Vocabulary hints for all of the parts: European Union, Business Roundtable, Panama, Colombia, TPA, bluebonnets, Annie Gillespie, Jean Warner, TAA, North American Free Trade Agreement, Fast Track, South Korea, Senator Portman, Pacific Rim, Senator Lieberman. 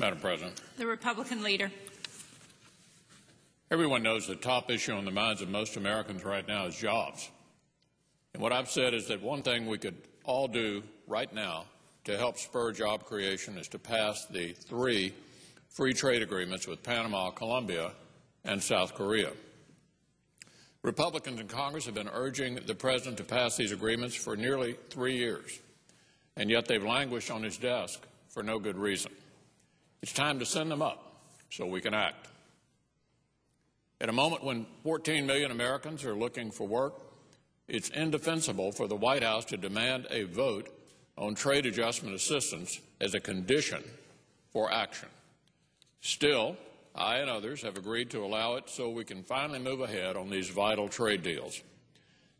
Madam President. The Republican leader. Everyone knows the top issue on the minds of most Americans right now is jobs. And what I've said is that one thing we could all do right now to help spur job creation is to pass the 3 free trade agreements with Panama, Colombia, and South Korea. Republicans in Congress have been urging the President to pass these agreements for nearly 3 years, and yet they've languished on his desk for no good reason. It's time to send them up so we can act. At a moment when 14 million Americans are looking for work, it's indefensible for the White House to demand a vote on trade adjustment assistance as a condition for action. Still, I and others have agreed to allow it so we can finally move ahead on these vital trade deals.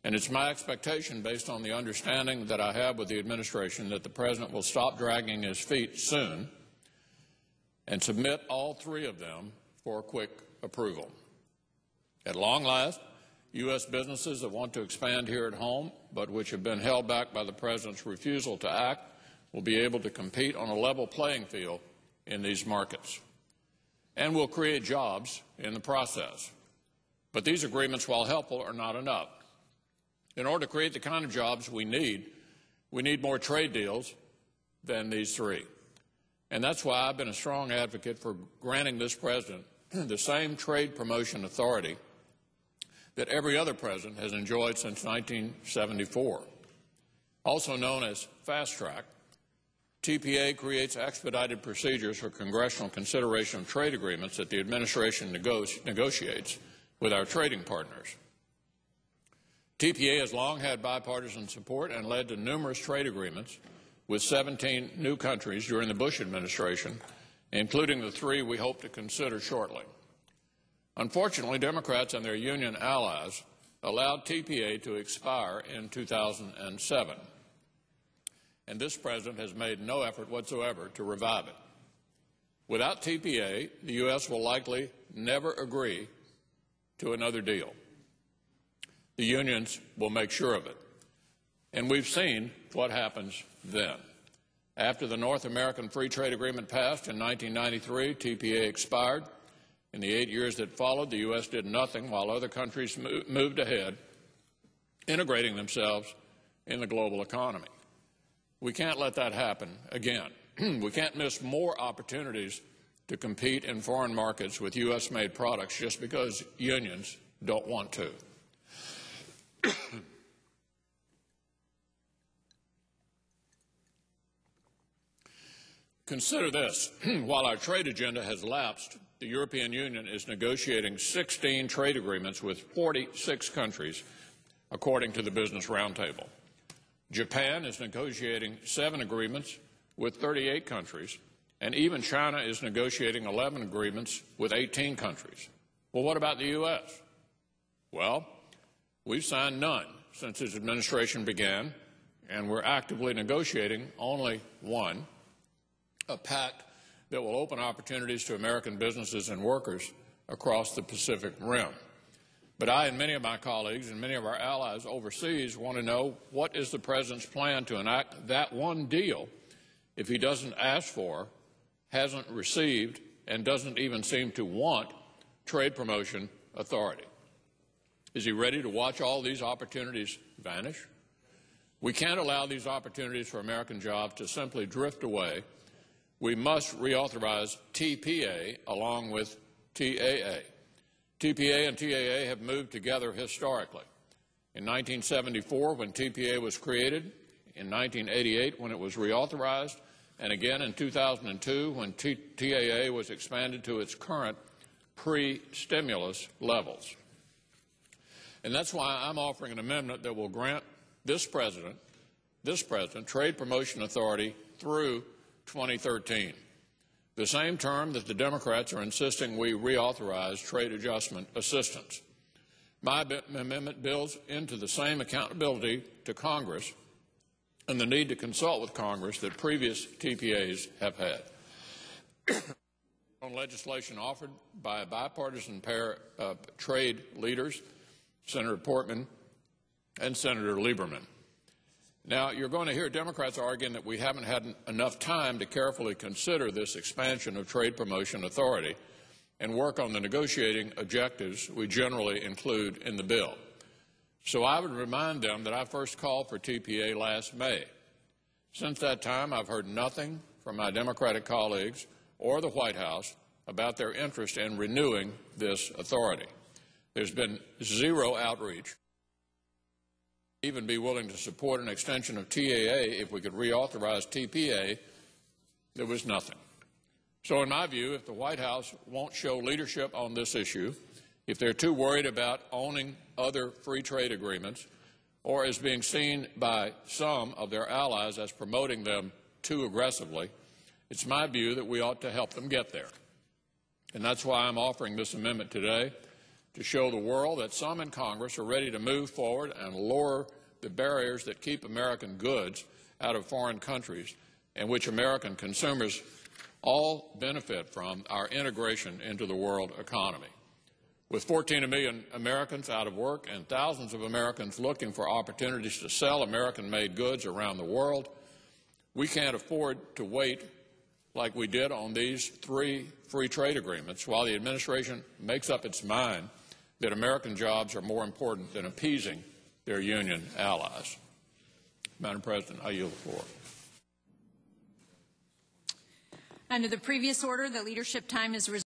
And it's my expectation, based on the understanding that I have with the administration, that the President will stop dragging his feet soon and submit all 3 of them for quick approval. At long last, U.S. businesses that want to expand here at home, but which have been held back by the President's refusal to act, will be able to compete on a level playing field in these markets. And will create jobs in the process. But these agreements, while helpful, are not enough. In order to create the kind of jobs we need more trade deals than these 3. And that's why I've been a strong advocate for granting this President the same trade promotion authority that every other President has enjoyed since 1974. Also known as Fast Track, TPA creates expedited procedures for congressional consideration of trade agreements that the administration negotiates with our trading partners. TPA has long had bipartisan support and led to numerous trade agreements with 17 new countries during the Bush administration, including the 3 we hope to consider shortly. Unfortunately, Democrats and their union allies allowed TPA to expire in 2007, and this President has made no effort whatsoever to revive it. Without TPA, the U.S. will likely never agree to another deal. The unions will make sure of it. And we've seen what happens then. After the North American Free Trade Agreement passed in 1993, TPA expired. In the 8 years that followed, the U.S. did nothing while other countries moved ahead, integrating themselves in the global economy. We can't let that happen again. We can't miss more opportunities to compete in foreign markets with U.S.-made products just because unions don't want to. Consider this. While our trade agenda has lapsed, the European Union is negotiating 16 trade agreements with 46 countries, according to the Business Roundtable. Japan is negotiating 7 agreements with 38 countries, and even China is negotiating 11 agreements with 18 countries. Well, what about the U.S.? Well, we've signed none since his administration began, and we're actively negotiating only one, a pact that will open opportunities to American businesses and workers across the Pacific Rim. But I and many of my colleagues and many of our allies overseas want to know what is the President's plan to enact that one deal if he doesn't ask for, hasn't received, and doesn't even seem to want trade promotion authority. Is he ready to watch all these opportunities vanish? We can't allow these opportunities for American jobs to simply drift away. We must reauthorize TPA along with TAA. TPA and TAA have moved together historically. In 1974, when TPA was created, in 1988, when it was reauthorized, and again in 2002, when TAA was expanded to its current pre-stimulus levels. And that's why I'm offering an amendment that will grant this President trade promotion authority through 2013. The same term that the Democrats are insisting we reauthorize trade adjustment assistance. My amendment builds into the same accountability to Congress and the need to consult with Congress that previous TPAs have had. On legislation offered by a bipartisan pair of trade leaders, Senator Portman and Senator Lieberman. Now, you're going to hear Democrats arguing that we haven't had enough time to carefully consider this expansion of trade promotion authority and work on the negotiating objectives we generally include in the bill. So I would remind them that I first called for TPA last May. Since that time, I've heard nothing from my Democratic colleagues or the White House about their interest in renewing this authority. There's been zero outreach. Even be willing to support an extension of TAA if we could reauthorize TPA, there was nothing. So in my view, if the White House won't show leadership on this issue, if they're too worried about owning other free trade agreements, or as being seen by some of their allies as promoting them too aggressively, it's my view that we ought to help them get there. And that's why I'm offering this amendment today, to show the world that some in Congress are ready to move forward and lower the barriers that keep American goods out of foreign countries and which American consumers all benefit from our integration into the world economy. With 14 million Americans out of work and thousands of Americans looking for opportunities to sell American-made goods around the world, we can't afford to wait like we did on these three free trade agreements while the administration makes up its mind that American jobs are more important than appeasing their union allies. Madam President, I yield the floor. Under the previous order, the leadership time is reserved.